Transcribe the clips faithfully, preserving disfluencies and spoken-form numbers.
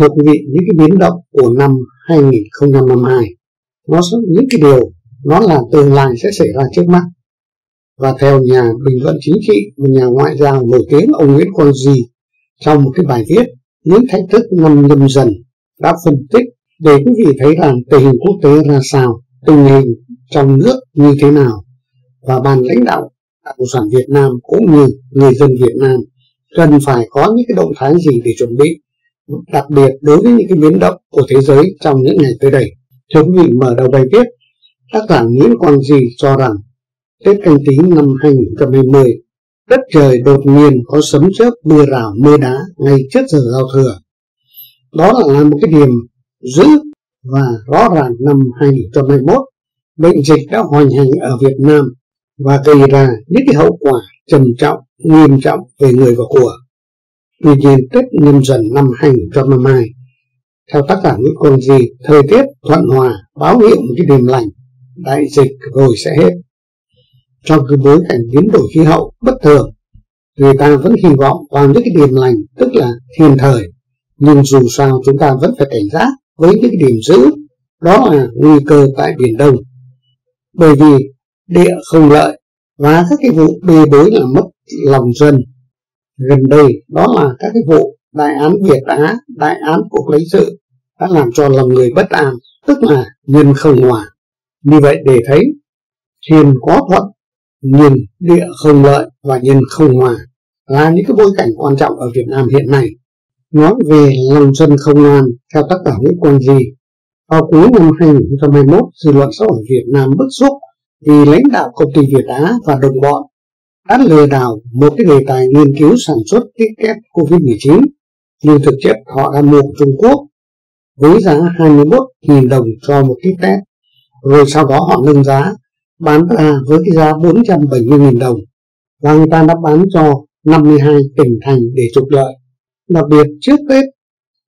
Thưa quý vị, những cái biến động của năm hai nghìn không trăm năm mươi hai, nó những cái điều nó là tương lai sẽ xảy ra trước mắt. Và theo nhà bình luận chính trị và nhà ngoại giao nổi tiếng ông Nguyễn Quang Dy, trong một cái bài viết những thách thức năm nhâm dần đã phân tích để quý vị thấy rằng tình hình quốc tế ra sao, tình hình trong nước như thế nào, và ban lãnh đạo Đảng Cộng sản Việt Nam cũng như người dân Việt Nam cần phải có những cái động thái gì để chuẩn bị, đặc biệt đối với những cái biến động của thế giới trong những ngày tới đây. Thưa quý vị, mở đầu bài viết, tác giả Nguyễn Quang Dy cho rằng Tết Canh Tí năm hai nghìn không trăm hai mươi, đất trời đột nhiên có sấm chớp, mưa rào, mưa đá ngay trước giờ giao thừa. Đó là một cái điểm dữ và rõ ràng năm hai nghìn không trăm hai mươi mốt, bệnh dịch đã hoành hành ở Việt Nam và gây ra những cái hậu quả trầm trọng, nghiêm trọng về người và của. Tuy nhiên, Tết Nhâm Dần năm hai nghìn không trăm hai mươi hai, theo tác giả Nguyễn Quang Dy, thời tiết thuận hòa báo hiệu một cái đêm lành, đại dịch rồi sẽ hết. Trong cái bối cảnh biến đổi khí hậu bất thường, người ta vẫn hy vọng vào những cái điểm lành, tức là thiên thời, nhưng dù sao chúng ta vẫn phải cảnh giác với những cái điểm dữ, đó là nguy cơ tại Biển Đông. Bởi vì địa không lợi và các cái vụ bê bối là mất lòng dân gần đây, đó là các cái vụ đại án Việt Á, đại án cuộc lãnh sự đã làm cho lòng người bất an, tức là nhân không hòa. Như vậy để thấy thiên có thuận nhưng địa không lợi và nhân không hòa là những cái bối cảnh quan trọng ở Việt Nam hiện nay. Nói về lòng dân không an, theo tác giả Nguyễn Quang Dy, vào cuối năm hai nghìn không trăm hai mươi mốt, dư luận xã hội Việt Nam bức xúc vì lãnh đạo công ty Việt Á và đồng bọn đã lừa đảo một cái đề tài nghiên cứu sản xuất kit test Covid mười chín, nhưng thực chất họ đã mua của Trung Quốc với giá hai mươi mốt nghìn đồng cho một kit test, rồi sau đó họ nâng giá bán ra với cái giá bốn trăm bảy mươi nghìn đồng và người ta đã bán cho năm mươi hai tỉnh thành để trục lợi. Đặc biệt trước Tết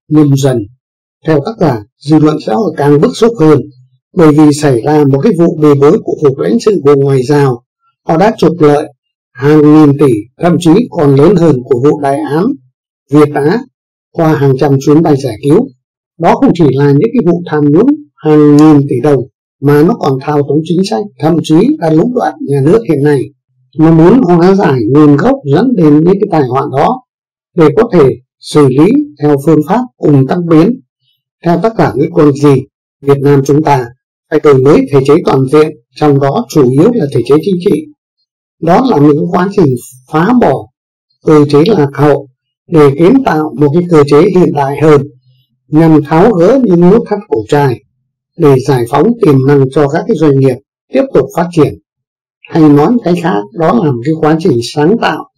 Nhâm Dần, theo tác giả, dư luận xã hội càng bức xúc hơn bởi vì xảy ra một cái vụ bê bối của cục lãnh sự Bộ Ngoại giao. Họ đã trục lợi hàng nghìn tỷ, thậm chí còn lớn hơn của vụ đại án Việt Á qua hàng trăm chuyến bay giải cứu. Đó không chỉ là những cái vụ tham nhũng hàng nghìn tỷ đồng mà nó còn thao túng chính sách, thậm chí là lũng đoạn nhà nước hiện nay. Nó muốn hóa giải nguồn gốc dẫn đến những cái tai họa đó để có thể xử lý theo phương pháp cùng tăng biến. Theo tác giả Nguyễn Quang Dy, Việt Nam chúng ta phải đổi mới thể chế toàn diện, trong đó chủ yếu là thể chế chính trị. Đó là những quá trình phá bỏ cơ chế lạc hậu để kiến tạo một cái cơ chế hiện đại hơn, nhằm tháo gỡ những nút thắt cổ chai để giải phóng tiềm năng cho các cái doanh nghiệp tiếp tục phát triển. Hay nói cái khác, đó là một cái quá trình sáng tạo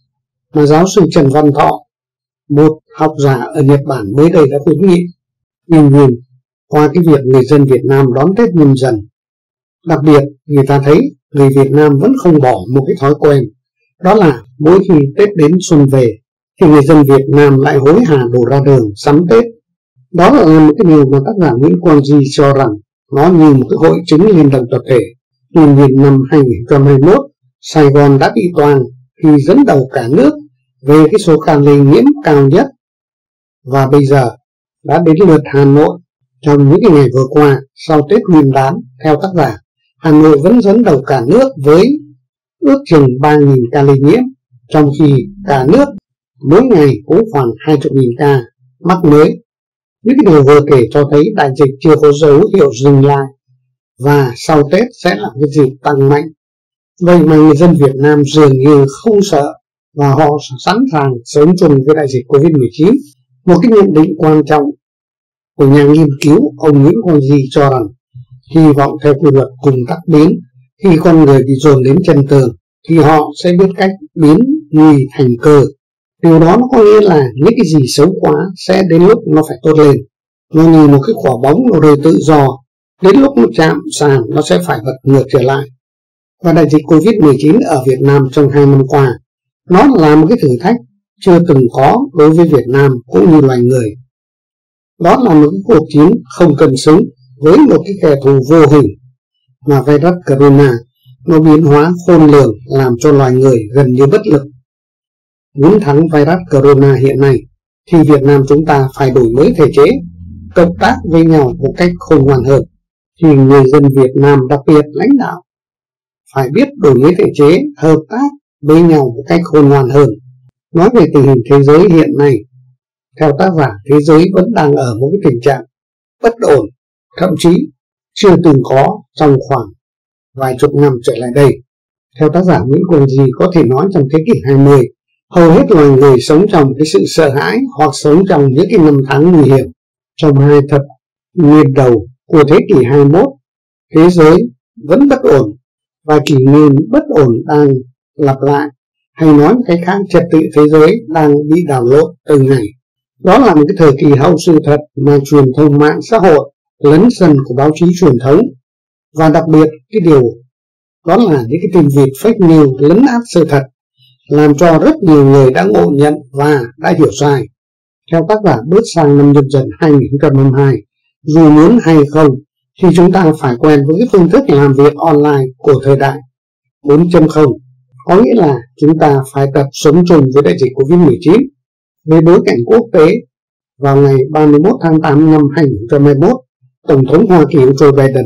mà giáo sư Trần Văn Thọ, một học giả ở Nhật Bản, mới đây đã khuyến nghị. Nhìn nhìn qua cái việc người dân Việt Nam đón Tết Nhâm Dần, đặc biệt người ta thấy người Việt Nam vẫn không bỏ một cái thói quen, đó là mỗi khi Tết đến xuân về thì người dân Việt Nam lại hối hả đổ ra đường sắm Tết. Đó là một cái điều mà tác giả Nguyễn Quang Dy cho rằng nó như một cái hội chứng liên đồng tập thể. Tuy nhiên năm hai nghìn không trăm hai mươi mốt, Sài Gòn đã bị toang khi dẫn đầu cả nước về cái số ca lây nhiễm cao nhất, và bây giờ đã đến lượt Hà Nội. Trong những ngày vừa qua sau Tết Nguyên Đán, theo tác giả, Hà Nội vẫn dẫn đầu cả nước với ước chừng ba nghìn ca lây nhiễm, trong khi cả nước mỗi ngày cũng khoảng hai mươi nghìn ca mắc mới. Những cái điều vừa kể cho thấy đại dịch chưa có dấu hiệu dừng lại và sau Tết sẽ là cái dịp tăng mạnh. Vậy mà người dân Việt Nam dường như không sợ và họ sẵn sàng sớm chung với đại dịch Covid mười chín. Một cái nhận định quan trọng của nhà nghiên cứu ông Nguyễn Hoàng Di cho rằng hy vọng theo quy luật cùng tác biến, khi con người bị dồn đến chân tường thì họ sẽ biết cách biến nguy thành cơ. Điều đó nó có nghĩa là những cái gì xấu quá sẽ đến lúc nó phải tốt lên. Nó như một cái quả bóng nó rơi tự do, đến lúc nó chạm sàn nó sẽ phải bật ngược trở lại. Và đại dịch Covid mười chín ở Việt Nam trong hai năm qua, nó là một cái thử thách chưa từng có đối với Việt Nam cũng như loài người. Đó là một cái cuộc chiến không cân xứng với một cái kẻ thù vô hình mà virus corona nó biến hóa khôn lường, làm cho loài người gần như bất lực. Muốn thắng virus corona hiện nay thì Việt Nam chúng ta phải đổi mới thể chế, cộng tác với nhau một cách khôn ngoan hơn, thì người dân Việt Nam, đặc biệt lãnh đạo, phải biết đổi mới thể chế, hợp tác với nhau một cách khôn ngoan hơn. Nói về tình hình thế giới hiện nay, theo tác giả, thế giới vẫn đang ở một tình trạng bất ổn, thậm chí chưa từng có trong khoảng vài chục năm trở lại đây. Theo tác giả Nguyễn Quang Dy, có thể nói trong thế kỷ hai mươi, hầu hết loài người sống trong cái sự sợ hãi hoặc sống trong những cái năm tháng nguy hiểm. Trong hai thập niên đầu của thế kỷ hai mươi mốt, thế giới vẫn bất ổn và kỷ nguyên bất ổn đang lặp lại, hay nói một cách khác, trật tự thế giới đang bị đảo lộn từng ngày. Đó là một cái thời kỳ hậu sự thật mà truyền thông mạng xã hội lấn sân của báo chí truyền thống, và đặc biệt cái điều đó là những cái tin vịt fake news lấn át sự thật, làm cho rất nhiều người đã ngộ nhận và đã hiểu sai. Theo tác giả, bước sang năm Nhâm Dần hai nghìn không trăm năm mươi hai, dù muốn hay không thì chúng ta phải quen với cái phương thức làm việc online của thời đại bốn chấm không, có nghĩa là chúng ta phải tập sống chung với đại dịch Covid mười chín. Với bối cảnh quốc tế, vào ngày ba mươi mốt tháng tám năm hai nghìn không trăm hai mươi mốt, Tổng thống Hoa Kỳ Joe Biden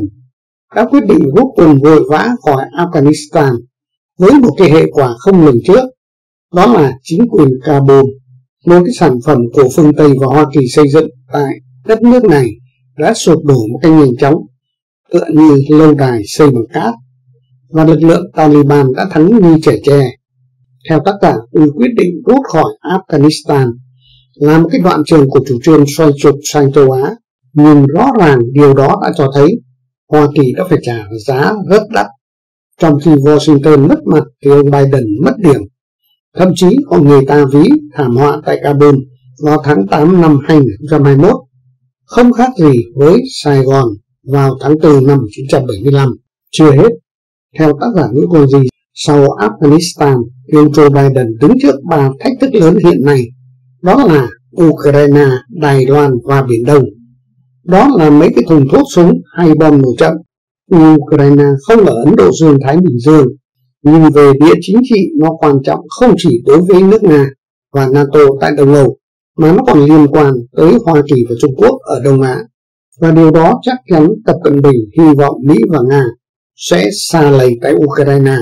đã quyết định rút quân vội vã khỏi Afghanistan với một cái hệ quả không lường trước, đó là chính quyền Kabul, một cái sản phẩm của phương Tây và Hoa Kỳ xây dựng tại đất nước này, đã sụp đổ một cách nhanh chóng, tựa như lâu đài xây bằng cát, và lực lượng Taliban đã thắng như trẻ tre. Theo tác giả, quyết định rút khỏi Afghanistan là một cái đoạn trường của chủ trương xoay trục sang châu Á, nhưng rõ ràng điều đó đã cho thấy Hoa Kỳ đã phải trả giá rất đắt. Trong khi Washington mất mặt thì ông Biden mất điểm. Thậm chí có người ta ví thảm họa tại Kabul vào tháng tám năm hai nghìn không trăm hai mươi mốt không khác gì với Sài Gòn vào tháng tư năm một nghìn chín trăm bảy mươi lăm. Chưa hết, theo tác giả Nguyễn Cô Dị, sau Afghanistan, ông Joe Biden đứng trước ba thách thức lớn hiện nay, đó là Ukraine, Đài Loan và Biển Đông. Đó là mấy cái thùng thuốc súng hay bom nổ chậm. Ukraine không ở Ấn Độ Dương, Thái Bình Dương, nhưng về địa chính trị nó quan trọng không chỉ đối với nước Nga và NATO tại Đông Âu, mà nó còn liên quan tới Hoa Kỳ và Trung Quốc ở Đông Á. Và điều đó chắc chắn Tập Cận Bình hy vọng Mỹ và Nga sẽ sa lầy tại Ukraine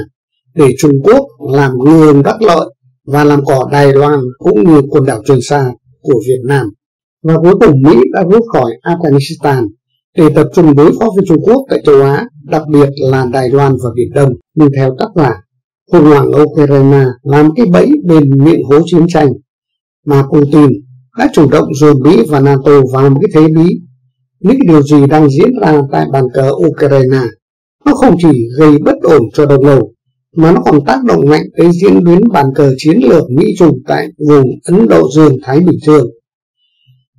để Trung Quốc làm ngư ông đắc lợi và làm cỏ Đài Loan cũng như quần đảo Trường Sa của Việt Nam. Và cuối cùng, Mỹ đã rút khỏi Afghanistan để tập trung đối phó với Trung Quốc tại châu Á, đặc biệt là Đài Loan và Biển Đông. Nhưng theo tác giả, khủng hoảng Ukraine làm cái bẫy bên miệng hố chiến tranh mà Putin đã chủ động dồn Mỹ và NATO vào một cái thế bí. Những điều gì đang diễn ra tại bàn cờ Ukraine, nó không chỉ gây bất ổn cho Đông Âu, mà nó còn tác động mạnh tới diễn biến bàn cờ chiến lược Mỹ-Trung tại vùng Ấn Độ Dương-Thái Bình Dương.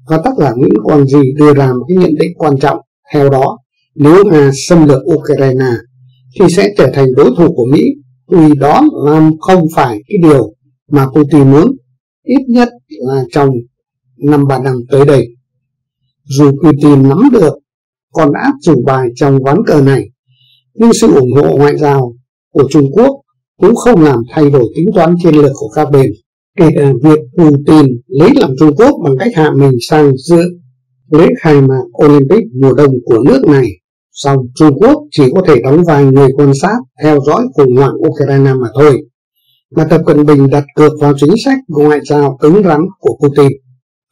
Và tác giả Nguyễn Hoàng Di đưa ra một cái nhận định quan trọng, theo đó, nếu Nga xâm lược Ukraine thì sẽ trở thành đối thủ của Mỹ, vì đó là không phải cái điều mà Putin muốn, ít nhất là trong năm ba năm tới đây. Dù Putin nắm được còn áp chủ bài trong ván cờ này, nhưng sự ủng hộ ngoại giao của Trung Quốc cũng không làm thay đổi tính toán chiến lược của các bên. Kể cả việc Putin lấy lòng Trung Quốc bằng cách hạ mình sang dự lễ khai mạc Olympic mùa đông của nước này, song Trung Quốc chỉ có thể đóng vai người quan sát theo dõi khủng hoảng Ukraine mà thôi. Mà Tập Cận Bình đặt cược vào chính sách ngoại giao cứng rắn của Putin.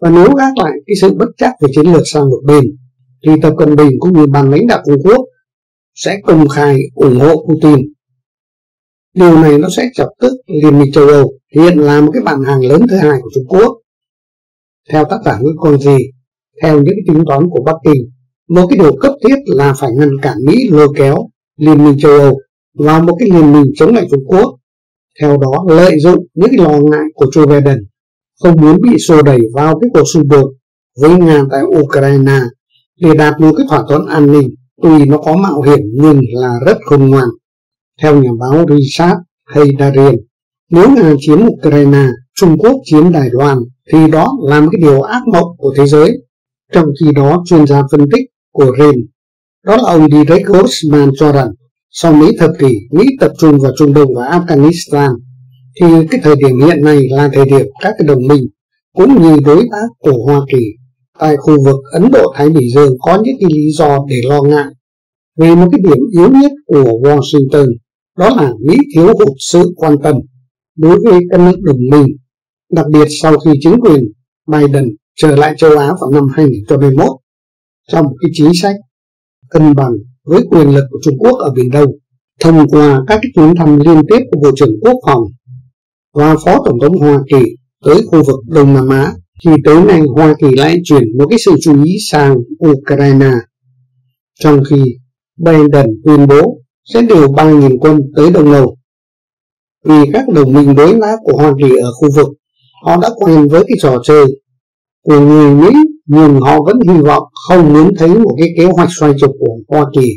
Và nếu gác lại cái sự bất chắc về chiến lược sang một bên, thì Tập Cận Bình cũng như ban lãnh đạo Trung Quốc sẽ công khai ủng hộ Putin. Điều này nó sẽ chọc tức Liên minh châu Âu, hiện là một cái bạn hàng lớn thứ hai của Trung Quốc. Theo tác giả Nguyễn Quang Dy, theo những tính toán của Bắc Kinh, một cái điều cấp thiết là phải ngăn cản Mỹ lôi kéo Liên minh châu Âu vào một cái liên minh chống lại Trung Quốc. Theo đó, lợi dụng những cái lo ngại của Joe Biden không muốn bị xô đẩy vào cái cuộc xung đột với Nga tại Ukraine để đạt một cái thỏa thuận an ninh, tuy nó có mạo hiểm nhưng là rất khôn ngoan. Theo nhà báo Richard Haydarian, nếu Nga chiếm Ukraine, Trung Quốc chiếm Đài Loan, thì đó là một cái điều ác mộng của thế giới. Trong khi đó, chuyên gia phân tích của Rand, đó là ông Diederik Olsman, cho rằng sau mấy thập kỷ Mỹ tập trung vào Trung Đông và Afghanistan, thì cái thời điểm hiện nay là thời điểm các cái đồng minh cũng như đối tác của Hoa Kỳ tại khu vực Ấn Độ-Thái Bình Dương có những cái lý do để lo ngại về một cái điểm yếu nhất của Washington, đó là Mỹ thiếu hụt sự quan tâm đối với các nước đồng minh, đặc biệt sau khi chính quyền Biden trở lại châu Á vào năm hai nghìn không trăm hai mươi mốt trong cái chính sách cân bằng với quyền lực của Trung Quốc ở Biển Đông thông qua các cái chuyến thăm liên tiếp của Bộ trưởng Quốc phòng và Phó Tổng thống Hoa Kỳ tới khu vực Đông Nam Á, thì tới nay Hoa Kỳ lại chuyển một cái sự chú ý sang Ukraine, trong khi Biden tuyên bố sẽ điều ba nghìn quân tới Đông Âu. Vì các đồng minh đối tác của Hoa Kỳ ở khu vực họ đã quen với cái trò chơi của người Mỹ, nhưng họ vẫn hy vọng không muốn thấy một cái kế hoạch xoay trục của Hoa Kỳ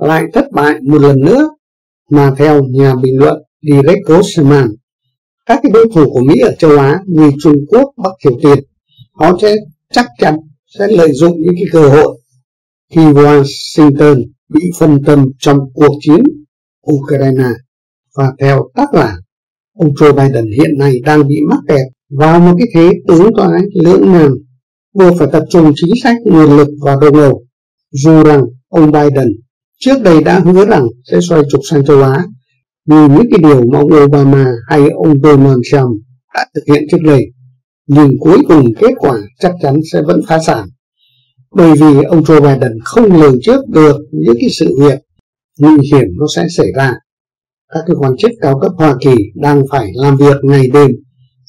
lại thất bại một lần nữa, mà theo nhà bình luận Diederik Olsman, các cái đối thủ của Mỹ ở châu Á như Trung Quốc, Bắc Triều Tiên, họ sẽ chắc chắn sẽ lợi dụng những cái cơ hội khi Washington bị phân tâm trong cuộc chiến Ukraine. Và theo tác giả, ông Joe Biden hiện nay đang bị mắc kẹt vào một cái thế tướng toán lưỡng nan, vừa phải tập trung chính sách nguồn lực vào Đông Âu, dù rằng ông Biden trước đây đã hứa rằng sẽ xoay trục sang châu Á như những cái điều mà ông Obama hay ông Donald Trump đã thực hiện trước đây, nhưng cuối cùng kết quả chắc chắn sẽ vẫn phá sản, bởi vì ông Joe Biden không lường trước được những cái sự việc nguy hiểm nó sẽ xảy ra. Các cái quan chức cao cấp Hoa Kỳ đang phải làm việc ngày đêm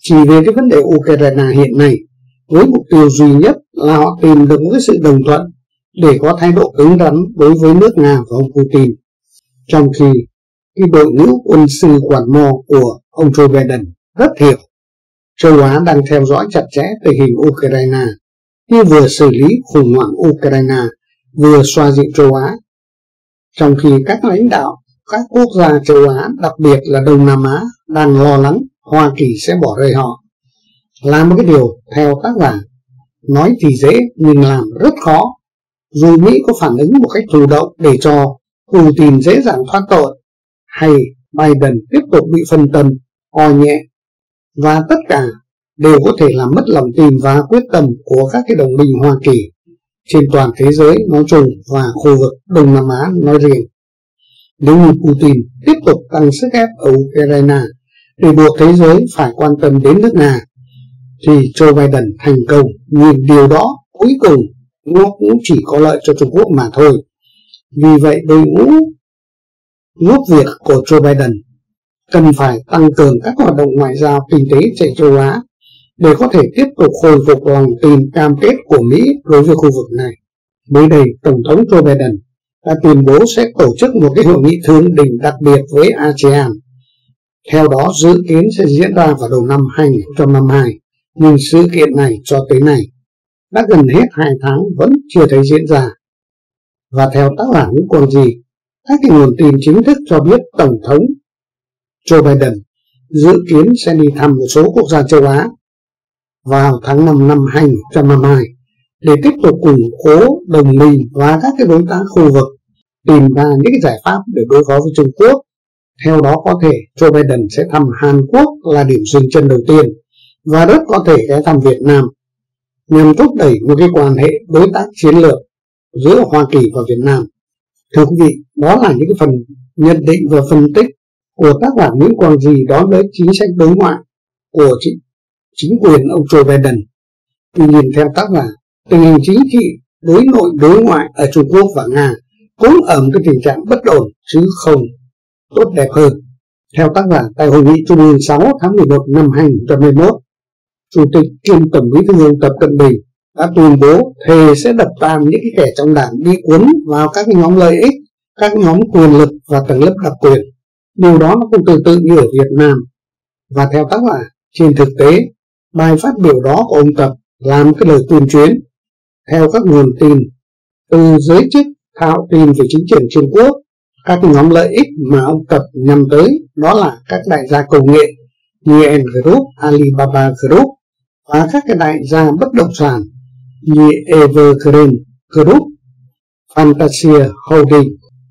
chỉ về cái vấn đề Ukraine hiện nay, với mục tiêu duy nhất là họ tìm được một cái sự đồng thuận để có thái độ cứng rắn đối với nước Nga và ông Putin, trong khi cái đội ngũ quân sự quản mò của ông Joe Biden rất hiểu châu Á đang theo dõi chặt chẽ tình hình Ukraine, như vừa xử lý khủng hoảng Ukraine vừa xoa dịu châu Á, trong khi các lãnh đạo các quốc gia châu Á, đặc biệt là Đông Nam Á, đang lo lắng Hoa Kỳ sẽ bỏ rơi họ, là một cái điều theo tác giả nói thì dễ nhưng làm rất khó, dù Mỹ có phản ứng một cách chủ động để cho Putin dễ dàng thoát tội, hay Biden tiếp tục bị phân tâm, o nhẹ, và tất cả đều có thể làm mất lòng tin và quyết tâm của các cái đồng minh Hoa Kỳ trên toàn thế giới nói chung và khu vực Đông Nam Á nói riêng. Nếu như Putin tiếp tục tăng sức ép ở Ukraine để buộc thế giới phải quan tâm đến nước Nga, thì Joe Biden thành công, nhưng điều đó cuối cùng nó cũng chỉ có lợi cho Trung Quốc mà thôi. Vì vậy đội ngũ giúp việc của Joe Biden cần phải tăng cường các hoạt động ngoại giao kinh tế tại châu Á để có thể tiếp tục khôi phục lòng tin cam kết của Mỹ đối với khu vực này. Mới đây, Tổng thống Joe Biden đã tuyên bố sẽ tổ chức một cái hội nghị thượng đỉnh đặc biệt với a sê an. Theo đó, dự kiến sẽ diễn ra vào đầu năm hai nghìn không trăm năm mươi hai, nhưng sự kiện này cho tới nay đã gần hết hai tháng vẫn chưa thấy diễn ra. Và theo tác giả Nguyễn Quang Dy, các cái nguồn tin chính thức cho biết Tổng thống Joe Biden dự kiến sẽ đi thăm một số quốc gia châu Á vào tháng năm năm hai nghìn không trăm năm mươi hai để tiếp tục củng cố đồng minh và các cái đối tác khu vực, tìm ra những cái giải pháp để đối phó với Trung Quốc. Theo đó, có thể Joe Biden sẽ thăm Hàn Quốc là điểm dừng chân đầu tiên, và rất có thể sẽ thăm Việt Nam, nhằm thúc đẩy một cái quan hệ đối tác chiến lược giữa Hoa Kỳ và Việt Nam. Thưa quý vị, đó là những cái phần nhận định và phân tích của tác giả Nguyễn Quang Dy đón lấy chính sách đối ngoại của chính quyền ông Joe Biden. Tuy nhiên, theo tác giả, tình hình chính trị đối nội đối ngoại ở Trung Quốc và Nga cũng ở một cái tình trạng bất ổn chứ không tốt đẹp hơn. Theo tác giả, tại hội nghị Trung ương sáu tháng mười một năm hai nghìn không trăm hai mươi mốt, Chủ tịch kiêm Tổng bí thư Tập Cận Bình đã tuyên bố thề sẽ đập tan những cái kẻ trong đảng bị cuốn vào các nhóm lợi ích, các nhóm quyền lực và tầng lớp đặc quyền. Điều đó nó cũng tương tự như ở Việt Nam. Và theo tác giả, trên thực tế, bài phát biểu đó của ông Tập làm cái lời tuyên chiến theo các nguồn tin từ giới chức thạo tin về chính trường Trung Quốc. Các nhóm lợi ích mà ông Tập nhằm tới đó là các đại gia công nghệ như Evergreen Group, Alibaba Group và các cái đại gia bất động sản như Evergreen Group, Fantasia Holding.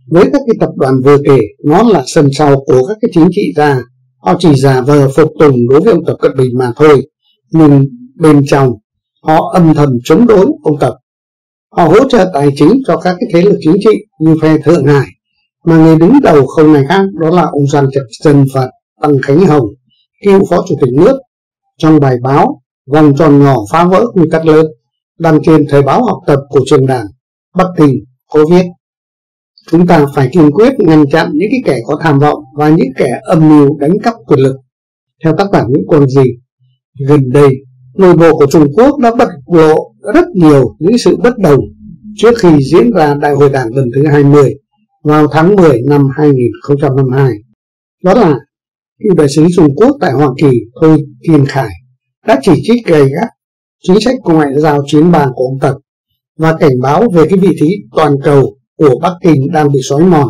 Với các cái tập đoàn vừa kể, nó là sân sau của các cái chính trị gia, họ chỉ giả vờ phục tùng đối với ông Tập Cận Bình mà thôi, nhưng bên trong, họ âm thầm chống đối ông Tập. Họ hỗ trợ tài chính cho các cái thế lực chính trị như phe Thượng Hải, mà người đứng đầu không này khác đó là ông Giang Trạch Dân và Tăng Khánh Hồng, cựu phó chủ tịch nước. Trong bài báo Vòng tròn nhỏ phá vỡ quy tắc lớn đăng trên Thời báo học tập của trường Đảng Bắc Kinh có viết: chúng ta phải kiên quyết ngăn chặn những cái kẻ có tham vọng và những kẻ âm mưu đánh cắp quyền lực. Theo tác giả Nguyễn Quang Dy, gần đây nội bộ của Trung Quốc đã bộc lộ rất nhiều những sự bất đồng trước khi diễn ra Đại hội Đảng lần thứ hai mươi vào tháng mười năm hai nghìn không trăm năm mươi hai. Đó là cựu đại sứ Trung Quốc tại Hoa Kỳ Thôi Thiên Khải đã chỉ trích gay gắt chính sách ngoại giao chiến bàn của ông Tập và cảnh báo về cái vị thế toàn cầu của Bắc Kinh đang bị xói mòn,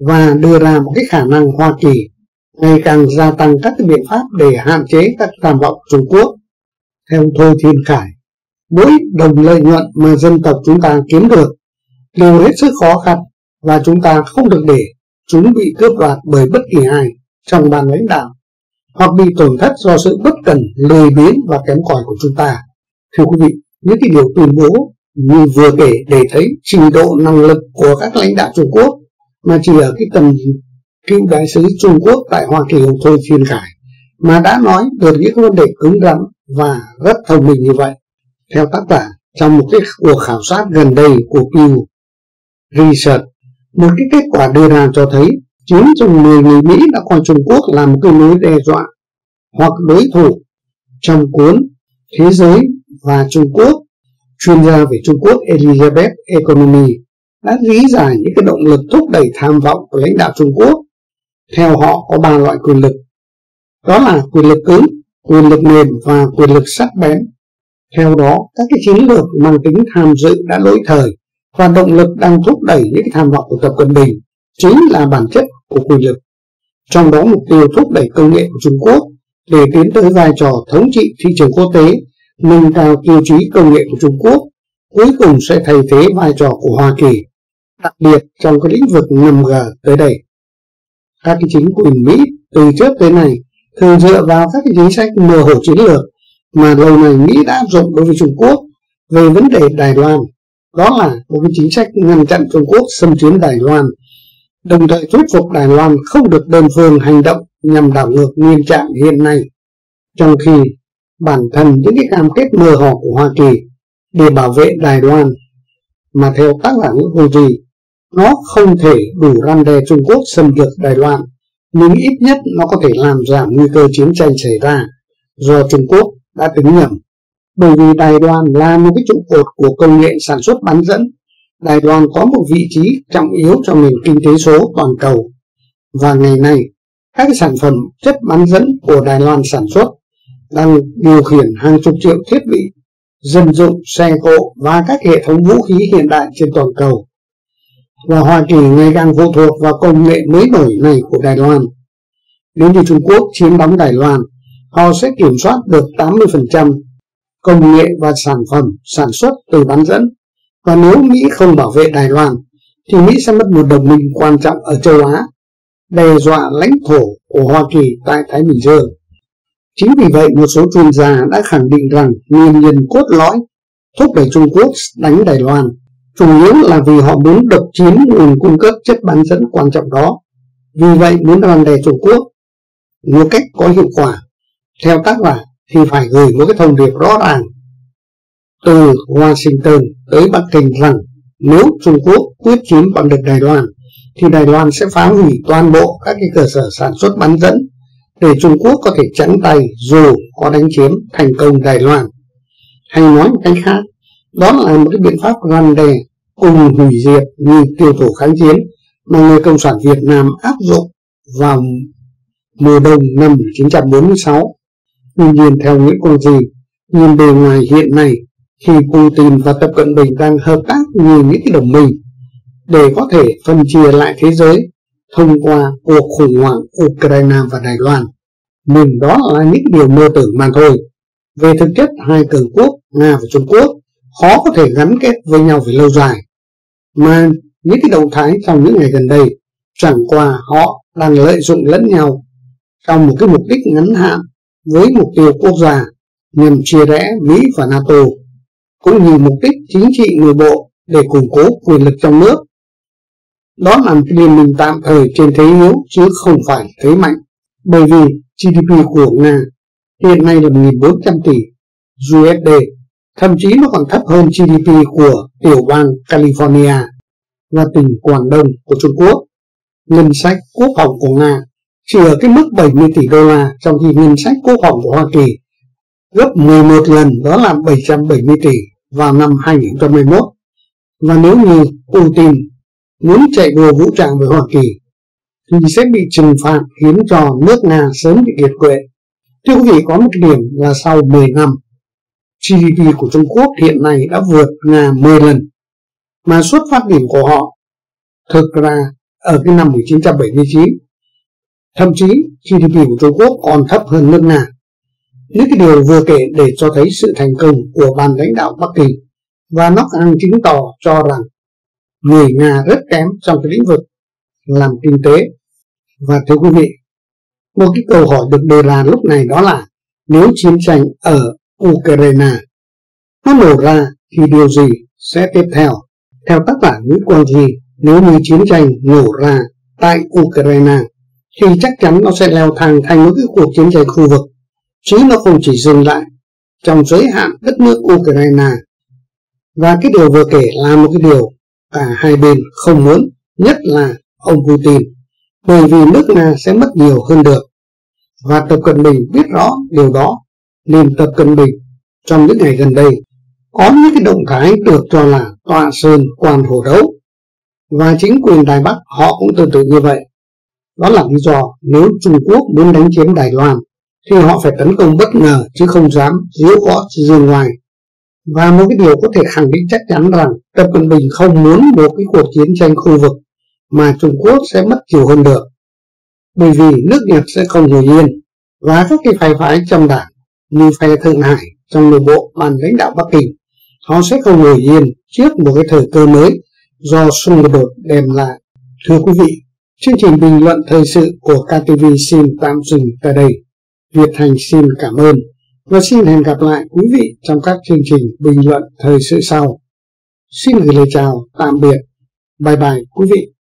và đưa ra một cái khả năng Hoa Kỳ ngày càng gia tăng các biện pháp để hạn chế các tham vọng Trung Quốc. Theo Thôi Thiên Khải, mỗi đồng lợi nhuận mà dân tộc chúng ta kiếm được đều hết sức khó khăn, và chúng ta không được để chúng bị cướp đoạt bởi bất kỳ ai trong ban lãnh đạo hoặc bị tổn thất do sự bất cẩn, lười biếng và kém cỏi của chúng ta. Thưa quý vị, những cái điều tuyên bố như vừa kể để thấy trình độ năng lực của các lãnh đạo Trung Quốc, mà chỉ ở cái tầm cựu đại sứ Trung Quốc tại Hoa Kỳ ông Thôi Thiên Khải mà đã nói được những vấn đề cứng rắn và rất thông minh như vậy. Theo tác giả, trong một cái cuộc khảo sát gần đây của Pew Research, một cái kết quả đưa ra cho thấy chín trong mười người Mỹ đã coi Trung Quốc là một cái mối đe dọa hoặc đối thủ. Trong cuốn Thế giới và Trung Quốc, chuyên gia về Trung Quốc Elizabeth Economy đã lý giải những cái động lực thúc đẩy tham vọng của lãnh đạo Trung Quốc. Theo họ có ba loại quyền lực, đó là quyền lực cứng, quyền lực mềm và quyền lực sắc bén. Theo đó, các cái chiến lược mang tính tham dự đã lỗi thời và động lực đang thúc đẩy những cái tham vọng của Tập Cận Bình chính là bản chất của quyền lực. Trong đó, mục tiêu thúc đẩy công nghệ của Trung Quốc để tiến tới vai trò thống trị thị trường quốc tế, nâng cao tiêu chí công nghệ của Trung Quốc, cuối cùng sẽ thay thế vai trò của Hoa Kỳ, đặc biệt trong cái lĩnh vực năm G tới đây. Các chính quyền Mỹ từ trước tới nay thường dựa vào các chính sách mơ hồ chiến lược mà lâu nay Mỹ đã áp dụng đối với Trung Quốc về vấn đề Đài Loan, đó là một cái chính sách ngăn chặn Trung Quốc xâm chiếm Đài Loan, đồng thời thuyết phục Đài Loan không được đơn phương hành động nhằm đảo ngược nguyên trạng hiện nay, trong khi bản thân những cái cam kết mơ hồ của Hoa Kỳ để bảo vệ Đài Loan, mà theo tác giả Nguyễn Cô Dị, nó không thể đủ răn đe Trung Quốc xâm lược Đài Loan, nhưng ít nhất nó có thể làm giảm nguy cơ chiến tranh xảy ra do Trung Quốc đã tính nhầm. Bởi vì Đài Loan là một cái trụ cột của công nghệ sản xuất bán dẫn, Đài Loan có một vị trí trọng yếu trong nền kinh tế số toàn cầu, và ngày nay các sản phẩm chất bán dẫn của Đài Loan sản xuất đang điều khiển hàng chục triệu thiết bị dân dụng, xe cộ và các hệ thống vũ khí hiện đại trên toàn cầu, và Hoa Kỳ ngày càng phụ thuộc vào công nghệ mới nổi này của Đài Loan. Nếu như Trung Quốc chiếm đóng Đài Loan, họ sẽ kiểm soát được tám mươi phần trăm công nghệ và sản phẩm sản xuất từ bán dẫn, và nếu Mỹ không bảo vệ Đài Loan thì Mỹ sẽ mất một đồng minh quan trọng ở châu Á, đe dọa lãnh thổ của Hoa Kỳ tại Thái Bình Dương. Chính vì vậy, một số chuyên gia đã khẳng định rằng nguyên nhân cốt lõi thúc đẩy Trung Quốc đánh Đài Loan chủ yếu là vì họ muốn độc chiếm nguồn cung cấp chất bán dẫn quan trọng đó, vì vậy muốn răn đe Trung Quốc một cách có hiệu quả. Theo tác giả thì phải gửi một cái thông điệp rõ ràng từ Washington tới Bắc Kinh rằng nếu Trung Quốc quyết chiếm bằng được Đài Loan thì Đài Loan sẽ phá hủy toàn bộ các cái cơ sở sản xuất bán dẫn để Trung Quốc có thể trắng tay dù có đánh chiếm thành công Đài Loan. Hay nói một cách khác, đó là một cái biện pháp răn đe cùng hủy diệt như tiêu thụ kháng chiến mà người Cộng sản Việt Nam áp dụng vào mùa đông năm một nghìn chín trăm bốn mươi sáu. Tuy nhiên, theo Nguyễn Quang Dy, nhìn bề ngoài hiện nay khi Putin và Tập Cận Bình đang hợp tác như những cái đồng minh để có thể phân chia lại thế giới thông qua cuộc khủng hoảng Ukraine và Đài Loan, nhưng đó là những điều mơ tưởng mà thôi. Về thực chất, hai cường quốc Nga và Trung Quốc khó có thể gắn kết với nhau về lâu dài, mà những cái động thái trong những ngày gần đây chẳng qua họ đang lợi dụng lẫn nhau trong một cái mục đích ngắn hạn với mục tiêu quốc gia nhằm chia rẽ Mỹ và NATO, cũng như mục đích chính trị nội bộ để củng cố quyền lực trong nước. Đó là một liên minh tạm thời trên thế yếu chứ không phải thế mạnh, bởi vì giê đê pê của Nga hiện nay là một nghìn bốn trăm tỷ u ét đê, thậm chí nó còn thấp hơn giê đê pê của tiểu bang California và tỉnh Quảng Đông của Trung Quốc. Ngân sách quốc phòng của Nga chỉ ở cái mức bảy mươi tỷ đô la, trong khi ngân sách quốc phòng của Hoa Kỳ gấp mười một lần, đó là bảy trăm bảy mươi tỷ vào năm hai nghìn không trăm hai mươi mốt. Và nếu như Putin muốn chạy đua vũ trang với Hoa Kỳ thì sẽ bị trừng phạt, khiến cho nước Nga sớm bị kiệt quệ. Thưa quý vị, có một điểm là sau mười năm, giê đê pê của Trung Quốc hiện nay đã vượt Nga mười lần, mà xuất phát điểm của họ thực ra ở cái năm một nghìn chín trăm bảy mươi chín. Thậm chí giê đê pê của Trung Quốc còn thấp hơn nước Nga. Những cái điều vừa kể để cho thấy sự thành công của ban lãnh đạo Bắc Kinh, và nó càng chứng tỏ cho rằng người Nga rất kém trong cái lĩnh vực làm kinh tế. Và thưa quý vị, một cái câu hỏi được đề ra lúc này đó là nếu chiến tranh ở Ukraine nó nổ ra thì điều gì sẽ tiếp theo? Theo tác giả Nguyễn Quang Dy, nếu như chiến tranh nổ ra tại Ukraine thì chắc chắn nó sẽ leo thang thành một cái cuộc chiến tranh khu vực, chứ nó không chỉ dừng lại trong giới hạn đất nước Ukraine. Và cái điều vừa kể là một cái điều cả hai bên không muốn, nhất là ông Putin, bởi vì nước Nga sẽ mất nhiều hơn được. Và Tập Cận Bình biết rõ điều đó, nên Tập Cận Bình trong những ngày gần đây có những cái động thái được cho là tọa sơn quan hổ đấu, và chính quyền Đài Bắc họ cũng tương tự như vậy. Đó là lý do nếu Trung Quốc muốn đánh chiếm Đài Loan thì họ phải tấn công bất ngờ chứ không dám giễu võ dương ngoài. Và một cái điều có thể khẳng định chắc chắn rằng Tập Cận Bình không muốn một cái cuộc chiến tranh khu vực mà Trung Quốc sẽ mất nhiều hơn được, bởi vì nước Nhật sẽ không ngồi yên, và các cái phe phái trong đảng như phe Thượng Hải trong nội bộ ban lãnh đạo Bắc Kinh họ sẽ không ngồi yên trước một cái thời cơ mới do xung đột đem lại. Thưa quý vị, chương trình bình luận thời sự của ca tê vê xin tạm dừng tại đây. Việt Thành xin cảm ơn và xin hẹn gặp lại quý vị trong các chương trình bình luận thời sự sau. Xin gửi lời chào, tạm biệt, bye bye quý vị.